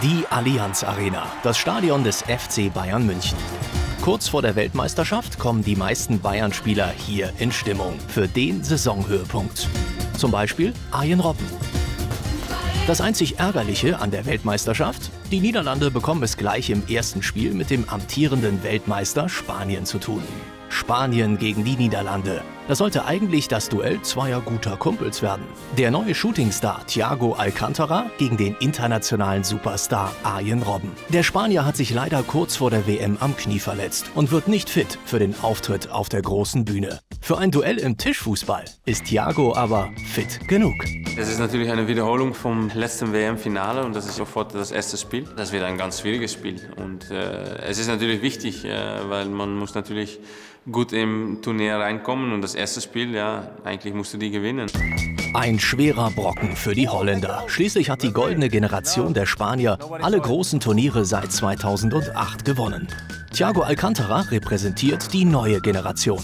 Die Allianz Arena, das Stadion des FC Bayern München. Kurz vor der Weltmeisterschaft kommen die meisten Bayern-Spieler hier in Stimmung für den Saisonhöhepunkt. Zum Beispiel Arjen Robben. Das einzig Ärgerliche an der Weltmeisterschaft? Die Niederlande bekommen es gleich im ersten Spiel mit dem amtierenden Weltmeister Spanien zu tun. Spanien gegen die Niederlande. Das sollte eigentlich das Duell zweier guter Kumpels werden. Der neue Shootingstar Thiago Alcantara gegen den internationalen Superstar Arjen Robben. Der Spanier hat sich leider kurz vor der WM am Knie verletzt und wird nicht fit für den Auftritt auf der großen Bühne. Für ein Duell im Tischfußball ist Thiago aber fit genug. Es ist natürlich eine Wiederholung vom letzten WM-Finale und das ist sofort das erste Spiel. Das wird ein ganz schwieriges Spiel und es ist natürlich wichtig, weil man muss natürlich gut im Turnier reinkommen und das erste Spiel, ja, eigentlich musst du die gewinnen. Ein schwerer Brocken für die Holländer. Schließlich hat die goldene Generation der Spanier alle großen Turniere seit 2008 gewonnen. Thiago Alcantara repräsentiert die neue Generation.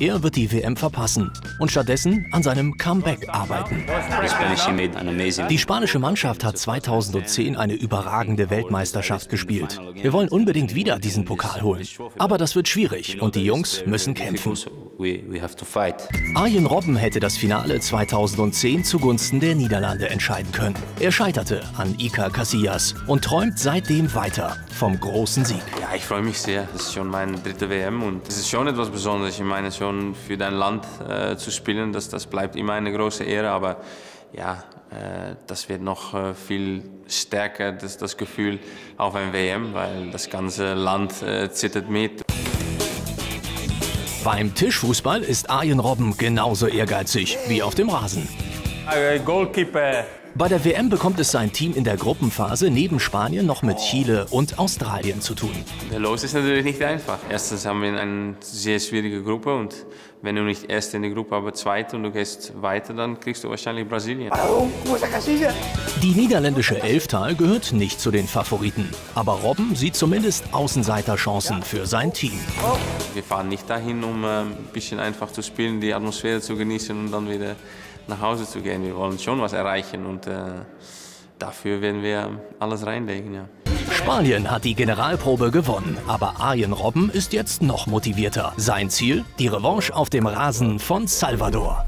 Er wird die WM verpassen und stattdessen an seinem Comeback arbeiten. Die spanische Mannschaft hat 2010 eine überragende Weltmeisterschaft gespielt. Wir wollen unbedingt wieder diesen Pokal holen. Aber das wird schwierig und die Jungs müssen kämpfen. Arjen Robben hätte das Finale 2010 zugunsten der Niederlande entscheiden können. Er scheiterte an Iker Casillas und träumt seitdem weiter vom großen Sieg. Ja, ich freue mich sehr. Das ist schon meine dritte WM und es ist schon etwas Besonderes. Ich meine, schon für dein Land zu spielen, das bleibt immer eine große Ehre. Aber ja, das wird noch viel stärker, das Gefühl auf ein WM, weil das ganze Land zittert mit. Beim Tischfußball ist Arjen Robben genauso ehrgeizig wie auf dem Rasen. Goalkeeper. Bei der WM bekommt es sein Team in der Gruppenphase neben Spanien noch mit Chile und Australien zu tun. Der Los ist natürlich nicht einfach. Erstens haben wir eine sehr schwierige Gruppe und wenn du nicht erst in der Gruppe, aber zweite und du gehst weiter, dann kriegst du wahrscheinlich Brasilien. Die niederländische Elftal gehört nicht zu den Favoriten, aber Robben sieht zumindest Außenseiterchancen für sein Team. Wir fahren nicht dahin, um ein bisschen einfach zu spielen, die Atmosphäre zu genießen und dann wieder nach Hause zu gehen. Wir wollen schon was erreichen und dafür werden wir alles reinlegen. Ja. Spanien hat die Generalprobe gewonnen, aber Arjen Robben ist jetzt noch motivierter. Sein Ziel? Die Revanche auf dem Rasen von Salvador.